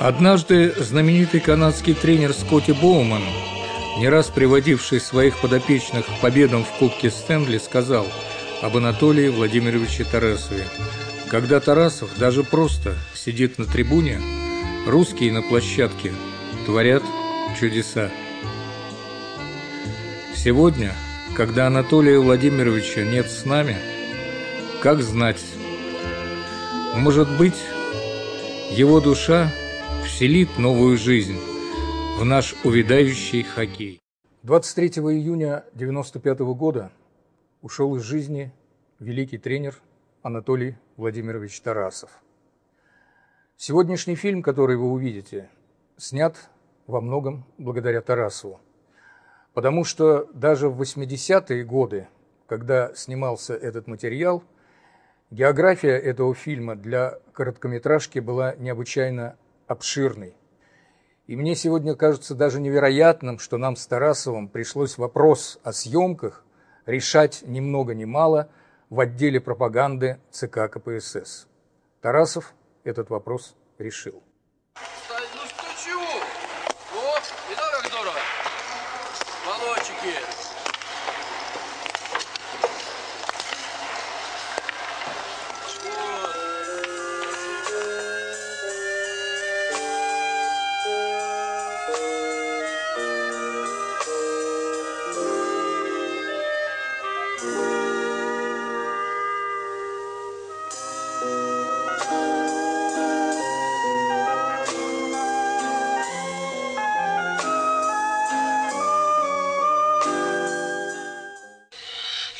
Однажды знаменитый канадский тренер Скотти Боуман, не раз приводивший своих подопечных к победам в Кубке Стэнли, сказал об Анатолии Владимировиче Тарасове: когда Тарасов даже просто сидит на трибуне, русские на площадке творят чудеса. Сегодня, когда Анатолия Владимировича нет с нами, как знать, может быть, его душа вселит новую жизнь в наш увядающий хоккей. 23 июня 1995 года ушел из жизни великий тренер Анатолий Владимирович Тарасов. Сегодняшний фильм, который вы увидите, снят во многом благодаря Тарасову. Потому что даже в 80-е годы, когда снимался этот материал, география этого фильма для короткометражки была необычайно обширной. И мне сегодня кажется даже невероятным, что нам с Тарасовым пришлось вопрос о съемках решать ни много ни мало в отделе пропаганды ЦК КПСС. Тарасов этот вопрос решил. Ну что, чего? Вот, и так как здорово. Молодчики.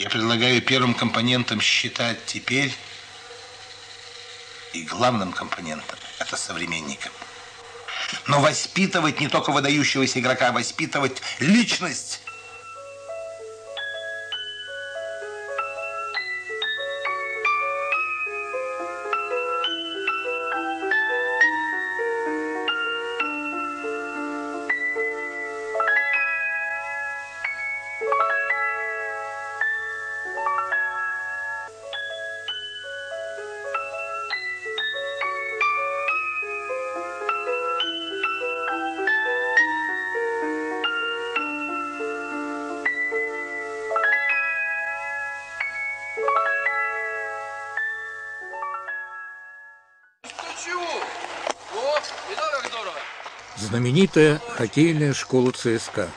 Я предлагаю первым компонентом считать теперь, и главным компонентом, это современников. Но воспитывать не только выдающегося игрока, а воспитывать личность. Знаменитая хоккейная школа ЦСКА.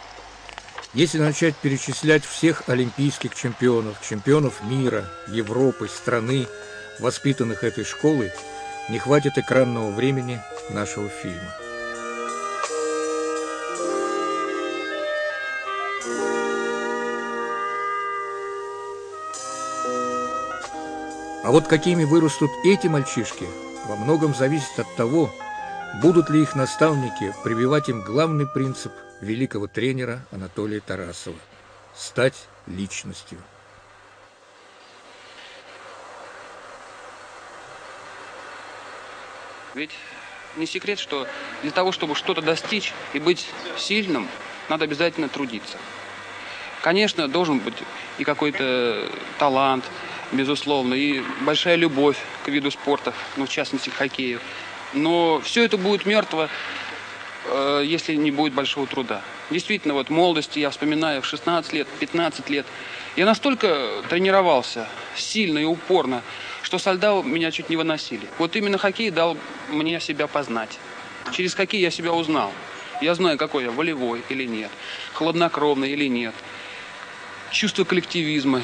Если начать перечислять всех олимпийских чемпионов, чемпионов мира, Европы, страны, воспитанных этой школой, не хватит экранного времени нашего фильма. А вот какими вырастут эти мальчишки, во многом зависит от того, будут ли их наставники прививать им главный принцип великого тренера Анатолия Тарасова – стать личностью. Ведь не секрет, что для того, чтобы что-то достичь и быть сильным, надо обязательно трудиться. Конечно, должен быть и какой-то талант, безусловно, и большая любовь к виду спорта, ну, в частности, к хоккею. Но все это будет мертво, если не будет большого труда. Действительно, вот молодости, я вспоминаю, в 16 лет, 15 лет, я настолько тренировался сильно и упорно, что со льда меня чуть не выносили. Вот именно хоккей дал мне себя познать. Через хоккей я себя узнал. Я знаю, какой я, волевой или нет, хладнокровный или нет. Чувство коллективизма,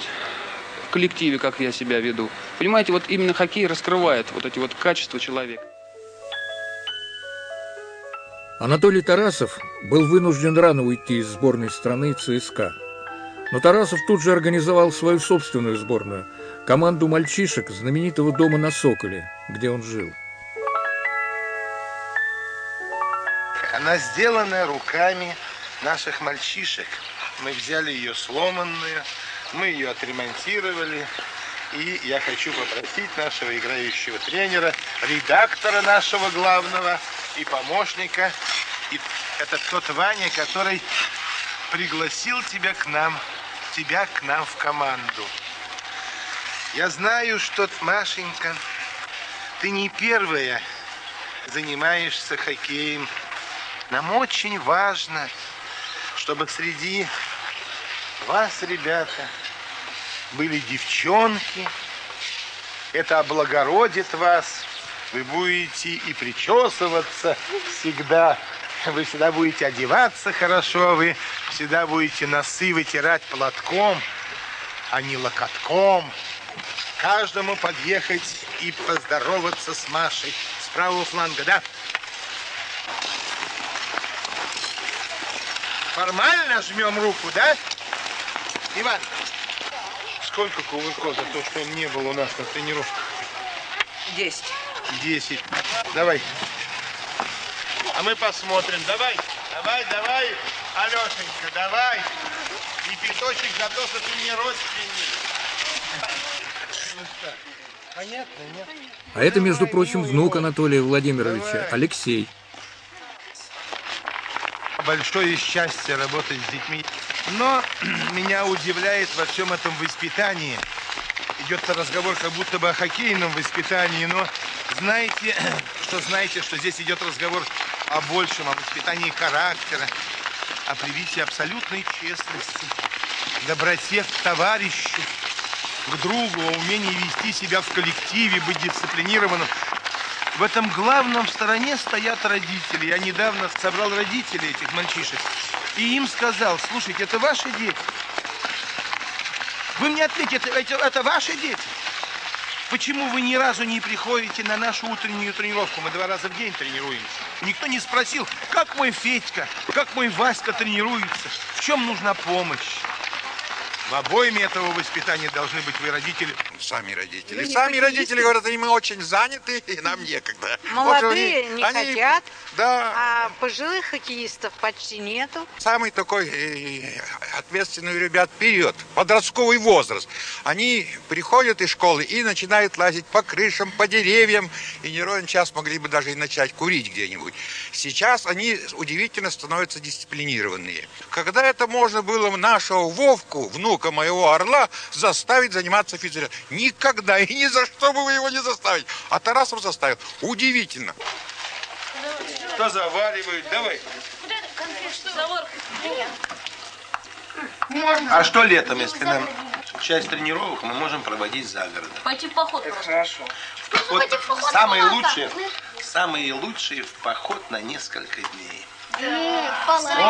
в коллективе, как я себя веду. Понимаете, вот именно хоккей раскрывает вот эти вот качества человека. Анатолий Тарасов был вынужден рано уйти из сборной страны ЦСКА. Но Тарасов тут же организовал свою собственную сборную, команду мальчишек знаменитого дома на Соколе, где он жил. Она сделана руками наших мальчишек. Мы взяли ее сломанную, мы ее отремонтировали. И я хочу попросить нашего играющего тренера, редактора нашего главного и помощника. И это тот Ваня, который пригласил тебя к нам в команду. Я знаю, что, Машенька, ты не первая занимаешься хоккеем. Нам очень важно, чтобы среди вас, ребята, были девчонки. Это облагородит вас. Вы будете и причесываться всегда. Вы всегда будете одеваться хорошо. Вы всегда будете носы вытирать платком, а не локотком. Каждому подъехать и поздороваться с Машей с правого фланга, да? Формально жмем руку, да? Иван, сколько кувырков за то, что он не был у нас на тренировках? 10. Давай. А мы посмотрим. Давай. Алешенька, давай. И пяточек за то, что ты не родственник. Понятно, нет? А это, между прочим, внук Анатолия Владимировича, Алексей. Большое счастье работать с детьми. Но меня удивляет во всем этом воспитании. Идет разговор как будто бы о хоккейном воспитании, но знаете, что здесь идет разговор о большем, о воспитании характера, о привитии абсолютной честности, доброте к товарищу, к другу, о умении вести себя в коллективе, быть дисциплинированным. В этом главном в стороне стоят родители. Я недавно собрал родителей этих мальчишек и им сказал: слушайте, это ваши дети. Вы мне ответите, это ваши дети. Почему вы ни разу не приходите на нашу утреннюю тренировку? Мы 2 раза в день тренируемся. Никто не спросил, как мой Федька, как мой Васька тренируется, в чем нужна помощь. В обойме этого воспитания должны быть вы, родители. Сами родители. Сами родители говорят, и мы очень заняты, и нам некогда. Молодые общем, они хотят, да. А пожилых хоккеистов почти нету. Самый такой ответственный, ребят, период, подростковый возраст. Они приходят из школы и начинают лазить по крышам, по деревьям, и не ровен час могли бы даже и начать курить где-нибудь. Сейчас они удивительно становятся дисциплинированные. Когда это можно было нашего Вовку, внука, моего Орла, заставить заниматься физкультурой. Никогда и ни за что бы вы его не заставили. А Тарасов заставил. Удивительно. Кто заваривает? Давай. А что летом, если нам часть тренировок мы можем проводить за городом? Пойти в поход. Это хорошо. Самые лучшие в поход на несколько дней. О,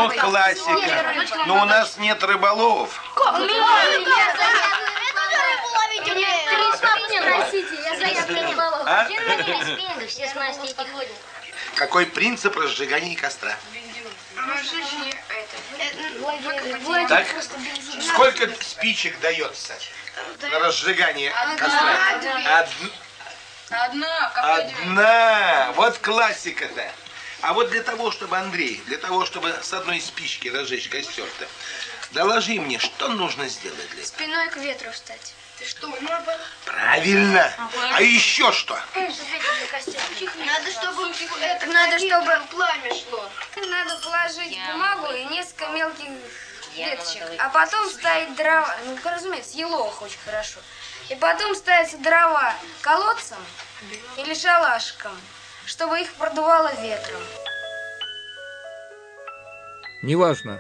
классика. Но у нас нет рыболовов. Какой принцип разжигания костра? Так, сколько спичек дается на разжигание костра? Одна. Вот классика-то. А вот для того, чтобы, Андрей, для того, чтобы с одной спички разжечь костер-то, доложи мне, что нужно сделать для этого? Спиной к ветру встать. Ты что, надо? Правильно. А еще что? Надо, чтобы пламя шло. Надо положить бумагу и несколько мелких веточек. А потом ставить дрова. Ну, разумеется, елох очень хорошо. И потом ставятся дрова колодцем или шалашиком, чтобы их продувало ветром. Неважно,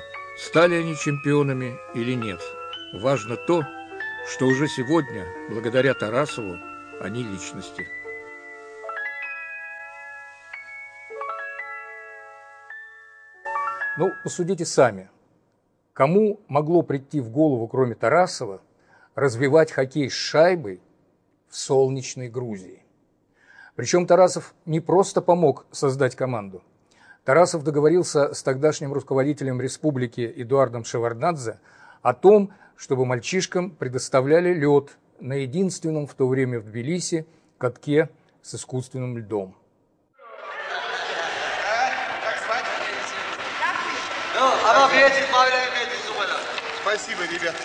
стали они чемпионами или нет. Важно то, что уже сегодня, благодаря Тарасову, они личности. Ну, посудите сами. Кому могло прийти в голову, кроме Тарасова, развивать хоккей с шайбой в солнечной Грузии? Причем Тарасов не просто помог создать команду. Тарасов договорился с тогдашним руководителем республики Эдуардом Шеварднадзе о том, чтобы мальчишкам предоставляли лед на единственном в то время в Тбилиси катке с искусственным льдом. Спасибо, ребята.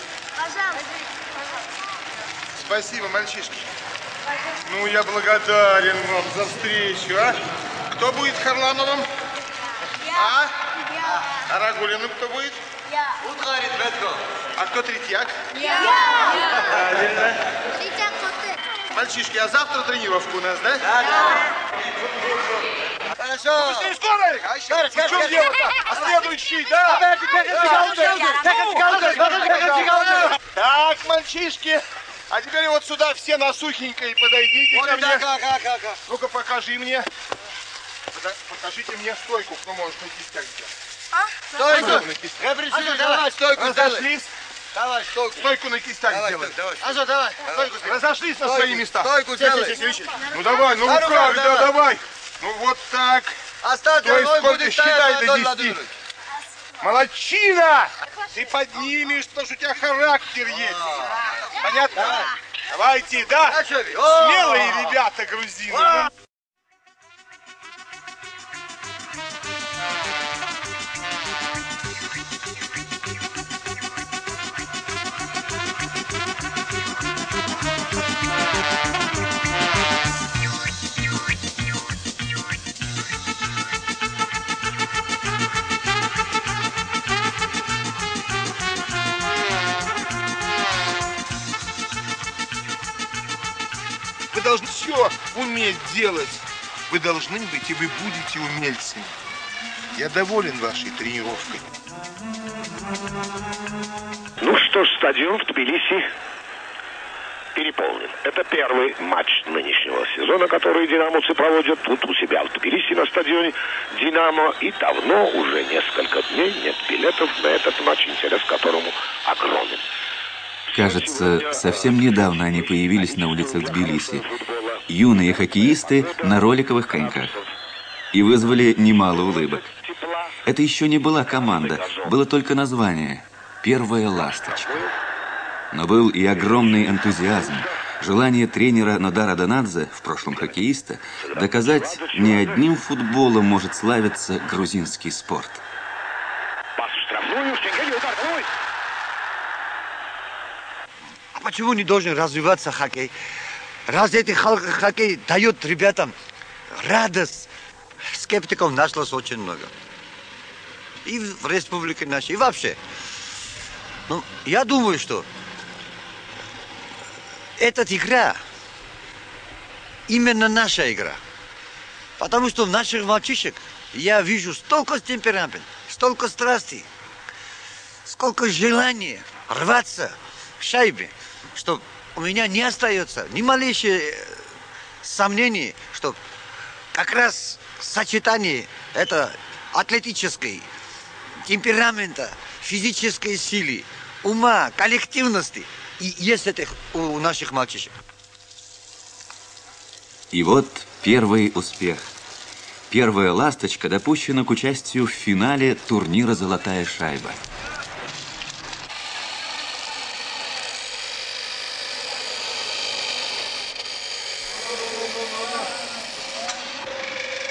Спасибо, мальчишки. Ну, я благодарен вам за встречу, а? Кто будет Харламовым? Я. А Рагулиным кто будет? Я. А кто Третьяк? Я. Правильно. Третьяк вот это. Мальчишки, а завтра тренировка у нас, да? Да, да. Хорошо. Быстрее, скорой! В чем дело-то? А следующий, да? Так, мальчишки, а теперь вот сюда все на сухенькое подойдите ко мне. Ну-ка, покажи мне. Покажите мне стойку, кто может на кистях сделать. Стойку! Репрессивный, давай стойку сделай! Давай, стойку. Стойку на кистях сделай. Азо, давай. Разошлись на свои места. Стойку сделай. Ну давай, ну как, да, давай. Ну вот так. Оставь, сколько считай до 10. Молодчина! Ты поднимешь, потому что у тебя характер есть. Понятно? Давайте, да? Смелые ребята грузины. Все уметь делать. Вы должны быть, и вы будете умельцами. Я доволен вашей тренировкой. Ну что ж, стадион в Тбилиси переполнен. Это первый матч нынешнего сезона, который динамовцы проводят тут у себя в Тбилиси на стадионе «Динамо». И давно, уже несколько дней, нет билетов на этот матч, интерес к которому огромен. Кажется, совсем недавно они появились на улицах Тбилиси. Юные хоккеисты на роликовых коньках. И вызвали немало улыбок. Это еще не была команда, было только название «Первая ласточка». Но был и огромный энтузиазм, желание тренера Надара Данадзе, в прошлом хоккеиста, доказать, не одним футболом может славиться грузинский спорт. Почему не должен развиваться хоккей? Раз эти хоккей дают ребятам радость, скептиков нашлось очень много. И в республике нашей, и вообще. Ну, я думаю, что эта игра именно наша игра. Потому что в наших мальчишек я вижу столько темперамента, столько страсти, сколько желания рваться к шайбе, что у меня не остается ни малейших сомнений, что как раз сочетание это атлетической, темперамента, физической силы, ума, коллективности и есть это у наших мальчишек. И вот первый успех. Первая ласточка допущена к участию в финале турнира «Золотая шайба».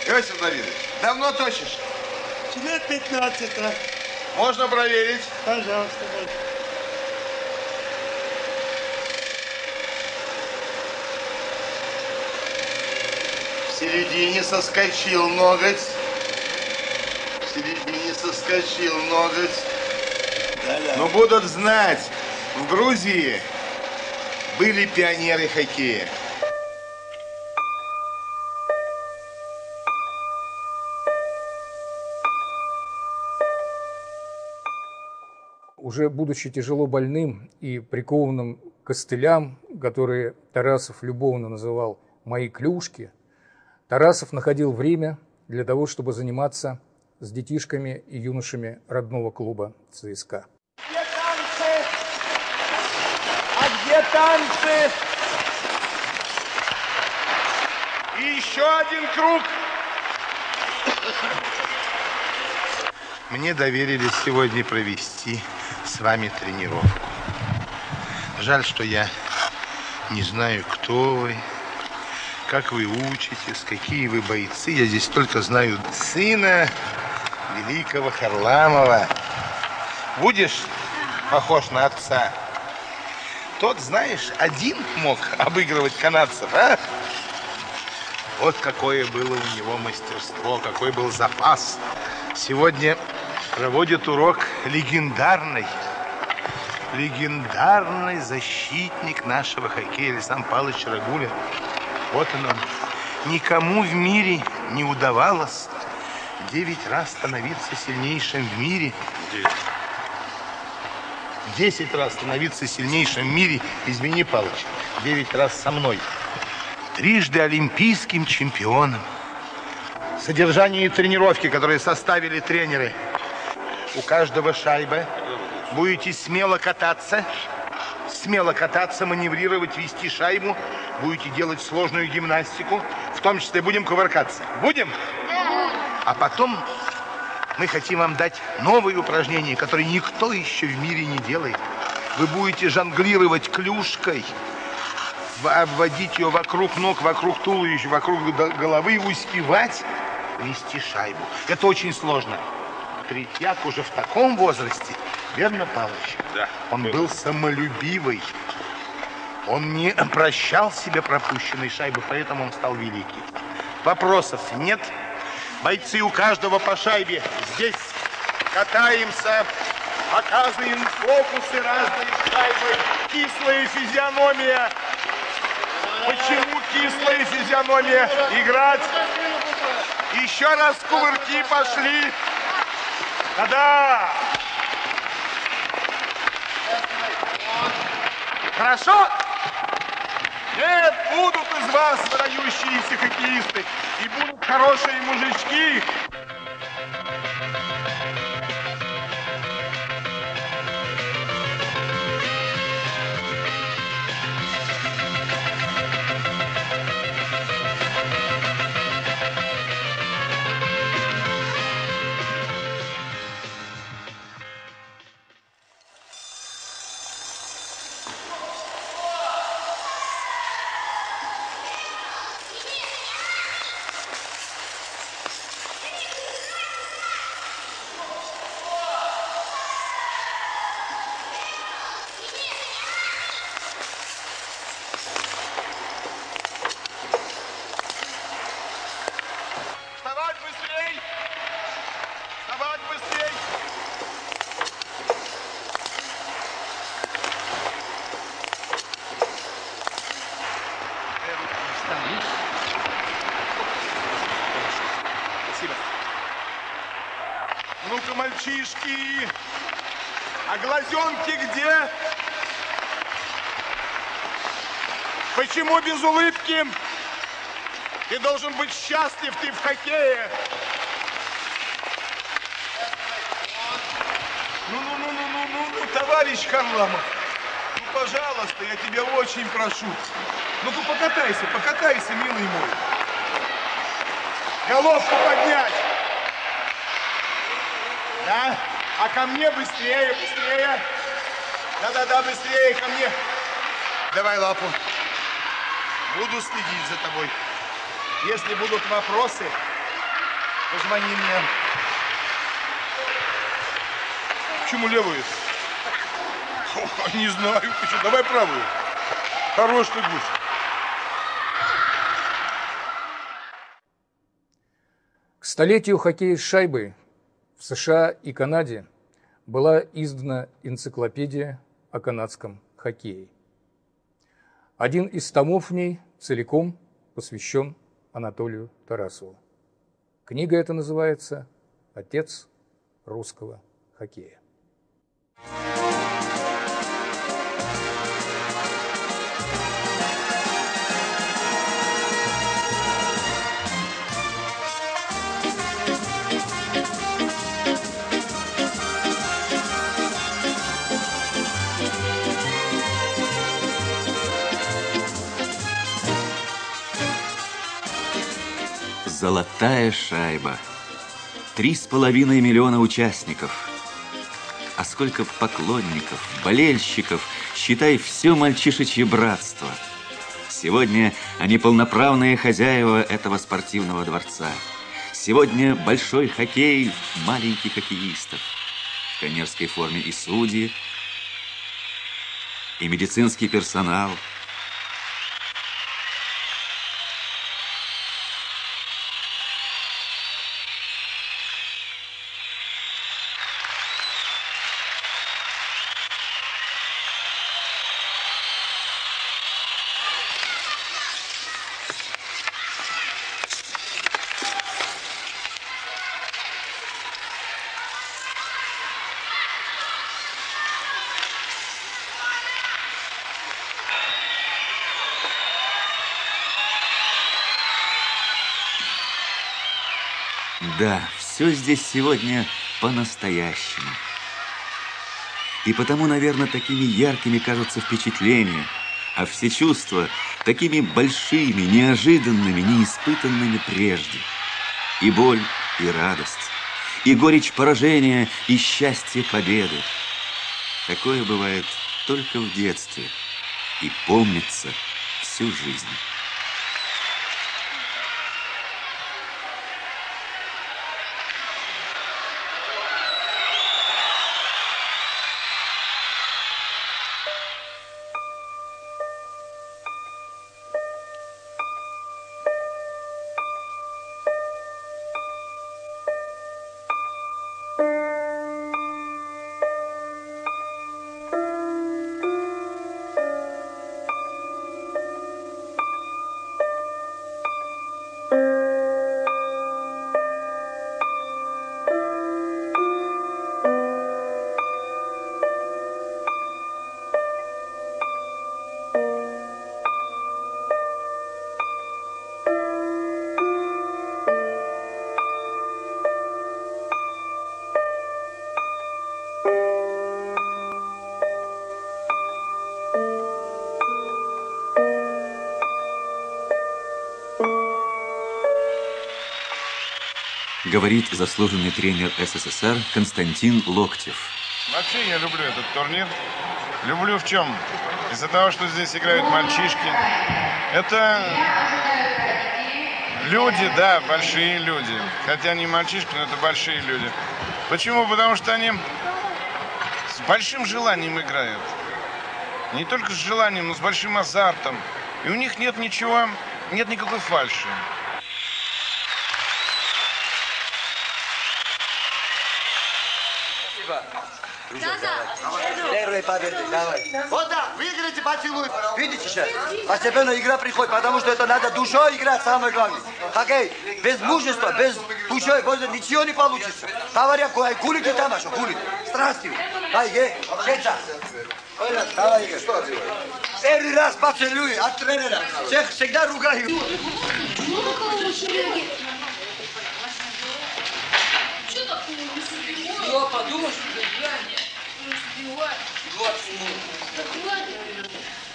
Иосиф Давидович, давно точишь? Лет 15. Можно проверить? Пожалуйста. В середине соскочил ноготь. В середине соскочил ноготь. Да-да. Но будут знать, в Грузии были пионеры хоккея. Уже будучи тяжело больным и прикованным к костылям, которые Тарасов любовно называл «мои клюшки», Тарасов находил время для того, чтобы заниматься с детишками и юношами родного клуба ЦСКА. Где танцы? А где танцы? И еще один круг. Мне доверились сегодня провести с вами тренировку. Жаль, что я не знаю, кто вы, как вы учитесь, какие вы бойцы. Я здесь только знаю сына великого Харламова. Будешь похож на отца? Тот, знаешь, один мог обыгрывать канадцев, а? Вот какое было у него мастерство, какой был запас. Сегодня проводит урок легендарный легендарный защитник нашего хоккея Александр Павлович Рагулин. Вот он. Никому в мире не удавалось 9 раз становиться сильнейшим в мире. 10 раз становиться сильнейшим в мире. Измени, Палыч. 9 раз со мной. Трижды олимпийским чемпионом. Содержание и тренировки, которые составили тренеры. У каждого шайба. Будете смело кататься, маневрировать, вести шайбу. Будете делать сложную гимнастику. В том числе будем кувыркаться. Будем? А потом мы хотим вам дать новые упражнения, которые никто еще в мире не делает. Вы будете жонглировать клюшкой, обводить ее вокруг ног, вокруг туловища, вокруг головы и успевать вести шайбу. Это очень сложно. Третьяк уже в таком возрасте, верно, Павлович? Да. Он был самолюбивый. Он не прощал себе пропущенной шайбы, поэтому он стал великий. Вопросов нет. Бойцы, у каждого по шайбе. Здесь катаемся, показываем фокусы разные шайбы. Кислая физиономия. Почему кислая физиономия? Играть. Еще раз кувырки пошли. Да-да. Хорошо? Нет, будут из вас выдающиеся хоккеисты. И будут хорошие мужички. Мальчишки, а глазенки где? Почему без улыбки? Ты должен быть счастлив, ты в хоккее. Ну, товарищ Харламов, ну, пожалуйста, я тебя очень прошу. Ну-ка, покатайся, покатайся, милый мой. Головку поднять. Да? А ко мне быстрее, быстрее. Да-да-да, быстрее ко мне. Давай лапу. Буду следить за тобой. Если будут вопросы, позвони мне. Почему левую? О, не знаю. Почему? Давай правую. Хорош ты, гусь. К столетию хоккея с шайбой в США и Канаде была издана энциклопедия о канадском хоккее. Один из томов в ней целиком посвящен Анатолию Тарасову. Книга эта называется «Отец русского хоккея». Золотая шайба. 3,5 миллиона участников. А сколько поклонников, болельщиков, считай, все мальчишечье братство. Сегодня они полноправные хозяева этого спортивного дворца. Сегодня большой хоккей маленьких хоккеистов. В пионерской форме и судьи, и медицинский персонал. да, все здесь сегодня по-настоящему. И потому, наверное, такими яркими кажутся впечатления, а все чувства такими большими, неожиданными, неиспытанными прежде. И боль, и радость, и горечь поражения, и счастье победы. Такое бывает только в детстве и помнится всю жизнь. Говорит заслуженный тренер СССР Константин Локтев. Вообще я люблю этот турнир. Люблю в чем? Из-за того, что здесь играют мальчишки. Это люди, да, большие люди. Хотя не мальчишки, но это большие люди. Почему? Потому что они с большим желанием играют. Не только с желанием, но с большим азартом. И у них нет ничего, нет никакой фальши. Первые победы, давай. Вот так, выиграйте, поцелуй. Видите сейчас? Постепенно игра приходит, потому что это надо душой играть, самое главное. Хоккей, без мужества, без душой, ничего не получится. Товарищ, кулики там, что кулики. Страстью. Ай, ей, сейчас. Давай, Игорь. Первый раз поцелуй от тренера. Всех всегда ругаю. Подумаешь,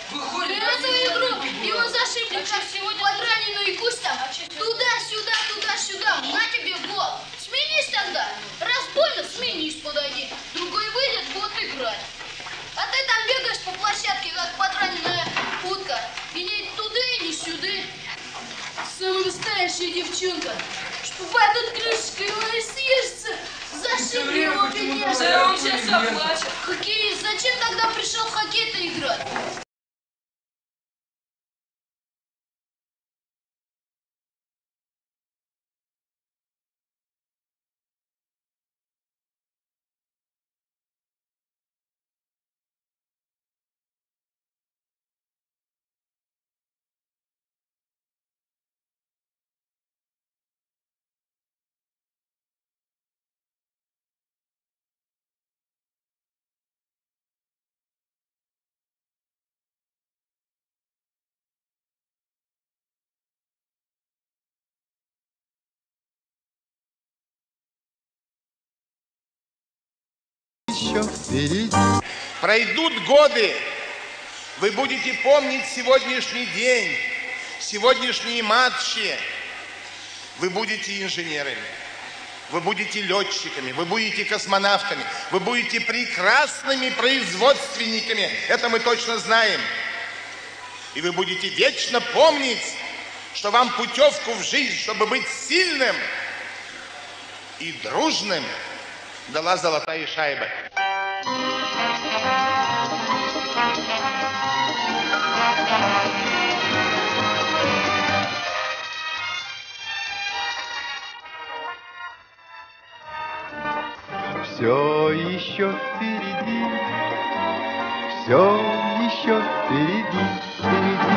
выходит на свою игру, его зашибли, как сегодня подраненную и кусь там, туда-сюда, туда-сюда, на тебе гол. Сменись тогда, раз больно, сменись, подойди, другой выйдет, будет играть. А ты там бегаешь по площадке, как подраненная утка, и не туда, и не сюда. Самая настоящая девчонка, что пойдут крышечка, и он и съежится. Зашибли его, конечно. Да он сейчас заплачет. Хоккеист, зачем тогда пришел в хоккей-то играть? Пройдут годы, вы будете помнить сегодняшний день, сегодняшние матчи. Вы будете инженерами, вы будете летчиками, вы будете космонавтами, вы будете прекрасными производственниками, это мы точно знаем. И вы будете вечно помнить, что вам путевку в жизнь, чтобы быть сильным и дружным, дала «Золотая шайба». Все еще впереди, все еще впереди.